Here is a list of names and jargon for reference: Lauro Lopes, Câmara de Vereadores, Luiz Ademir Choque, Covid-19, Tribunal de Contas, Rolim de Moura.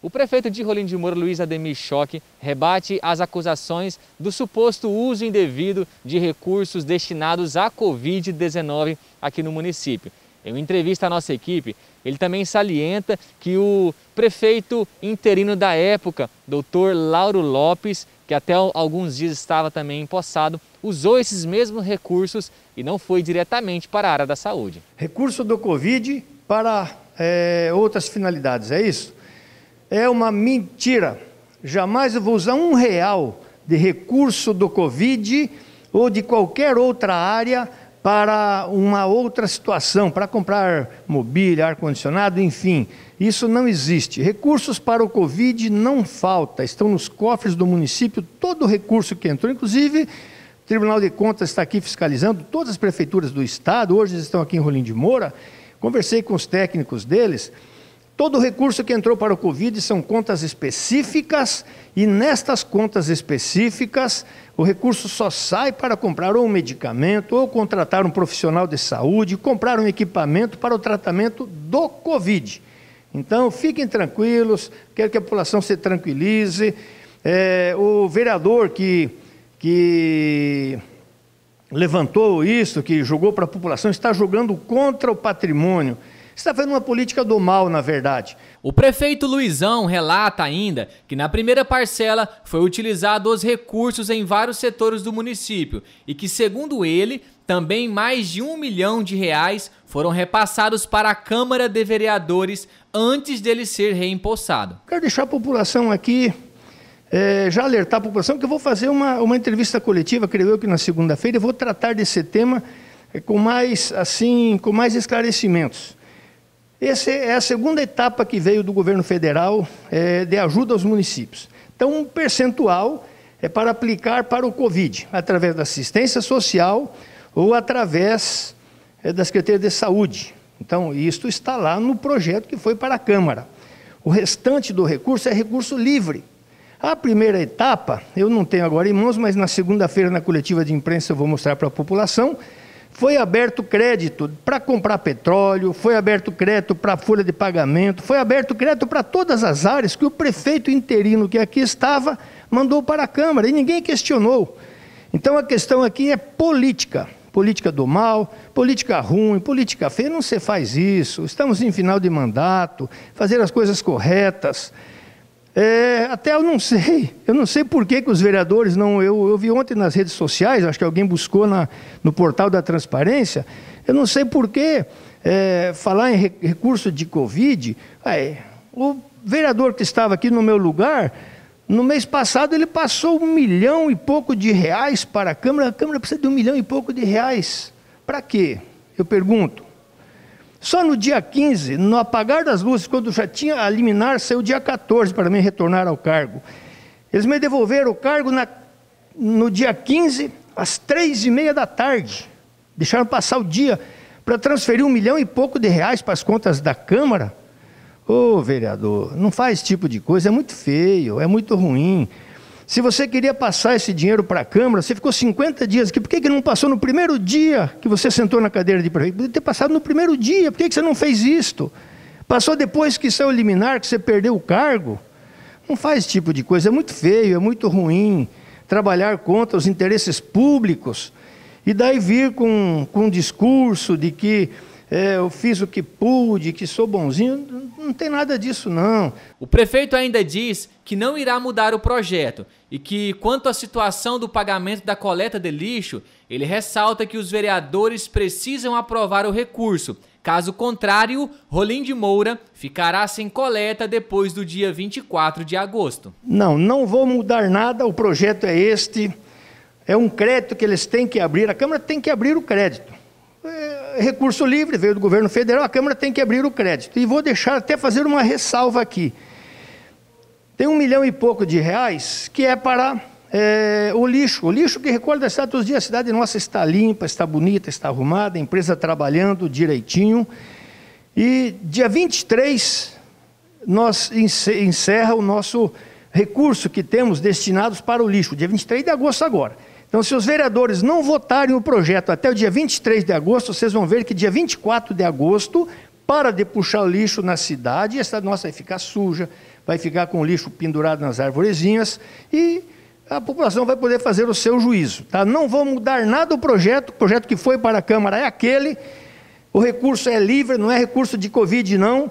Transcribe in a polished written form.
O prefeito de Rolim de Moura, Luiz Ademir Choque, rebate as acusações do suposto uso indevido de recursos destinados à Covid-19 aqui no município. Em uma entrevista à nossa equipe, ele também salienta que o prefeito interino da época, doutor Lauro Lopes, que até alguns dias estava também empossado, usou esses mesmos recursos e não foi diretamente para a área da saúde. Recurso do Covid para outras finalidades, é isso? É uma mentira. Jamais eu vou usar R$1 de recurso do Covid ou de qualquer outra área para uma outra situação, para comprar mobília, ar-condicionado, enfim. Isso não existe. Recursos para o Covid não falta. Estão nos cofres do município todo o recurso que entrou, inclusive o Tribunal de Contas está aqui fiscalizando todas as prefeituras do estado, hoje eles estão aqui em Rolim de Moura. Conversei com os técnicos deles. Todo o recurso que entrou para o Covid são contas específicas e nestas contas específicas o recurso só sai para comprar ou um medicamento, ou contratar um profissional de saúde, comprar um equipamento para o tratamento do Covid. Então fiquem tranquilos, quero que a população se tranquilize. O vereador que levantou isso, que jogou para a população, está jogando contra o patrimônio. Está fazendo uma política do mal, na verdade. O prefeito Luizão relata ainda que na primeira parcela foi utilizado os recursos em vários setores do município e que, segundo ele, também mais de R$1 milhão foram repassados para a Câmara de Vereadores antes dele ser reempossado. Quero deixar a população aqui, já alertar a população, que eu vou fazer uma entrevista coletiva, creio eu que na segunda-feira, eu vou tratar desse tema com mais esclarecimentos. Essa é a segunda etapa que veio do governo federal de ajuda aos municípios. Então, um percentual é para aplicar para o Covid, através da assistência social ou através da Secretaria de Saúde. Então, isto está lá no projeto que foi para a Câmara. O restante do recurso é recurso livre. A primeira etapa, eu não tenho agora em mãos, mas na segunda-feira, na coletiva de imprensa, eu vou mostrar para a população. Foi aberto crédito para comprar petróleo, foi aberto crédito para folha de pagamento, foi aberto crédito para todas as áreas que o prefeito interino que aqui estava mandou para a Câmara e ninguém questionou. Então a questão aqui é política, política do mal, política ruim, política feia, não se faz isso, estamos em final de mandato, fazer as coisas corretas. Até eu não sei por que os vereadores não... Eu vi ontem nas redes sociais, acho que alguém buscou no portal da transparência, eu não sei por que falar em recurso de Covid. O vereador que estava aqui no meu lugar, no mês passado ele passou R$1 milhão e pouco para a Câmara precisa de R$1 milhão e pouco. Para quê? Eu pergunto. Só no dia 15, no apagar das luzes, quando já tinha a liminar, saiu dia 14 para mim retornar ao cargo. Eles me devolveram o cargo no dia 15, às 15h30. Deixaram passar o dia para transferir R$1 milhão e pouco para as contas da Câmara. Ô, vereador, não faz esse tipo de coisa, é muito feio, é muito ruim. Se você queria passar esse dinheiro para a Câmara, você ficou 50 dias aqui. Por que não passou no primeiro dia que você sentou na cadeira de prefeito? Podia ter passado no primeiro dia. Por que você não fez isto? Passou depois que saiu liminar, que você perdeu o cargo? Não faz esse tipo de coisa. É muito feio, é muito ruim trabalhar contra os interesses públicos. E daí vir com um discurso de que eu fiz o que pude, que sou bonzinho. Não tem nada disso, não. O prefeito ainda diz que não irá mudar o projeto e que, quanto à situação do pagamento da coleta de lixo, ele ressalta que os vereadores precisam aprovar o recurso. Caso contrário, Rolim de Moura ficará sem coleta depois do dia 24 de agosto. Não vou mudar nada, o projeto é este. É um crédito que eles têm que abrir, a Câmara tem que abrir o crédito. Recurso livre, veio do governo federal, a Câmara tem que abrir o crédito. E vou deixar até fazer uma ressalva aqui. Tem R$1 milhão e pouco que é para o lixo que recolhe da cidade todos os dias. A cidade nossa está limpa, está bonita, está arrumada, a empresa trabalhando direitinho. E dia 23 nós encerra o nosso recurso que temos destinados para o lixo, dia 23 de agosto agora. Então, se os vereadores não votarem o projeto até o dia 23 de agosto, vocês vão ver que dia 24 de agosto, para de puxar o lixo na cidade, a cidade nossa vai ficar suja, vai ficar com o lixo pendurado nas arvorezinhas e a população vai poder fazer o seu juízo. Tá? Não vamos mudar nada o projeto que foi para a Câmara é aquele, o recurso é livre, não é recurso de Covid não.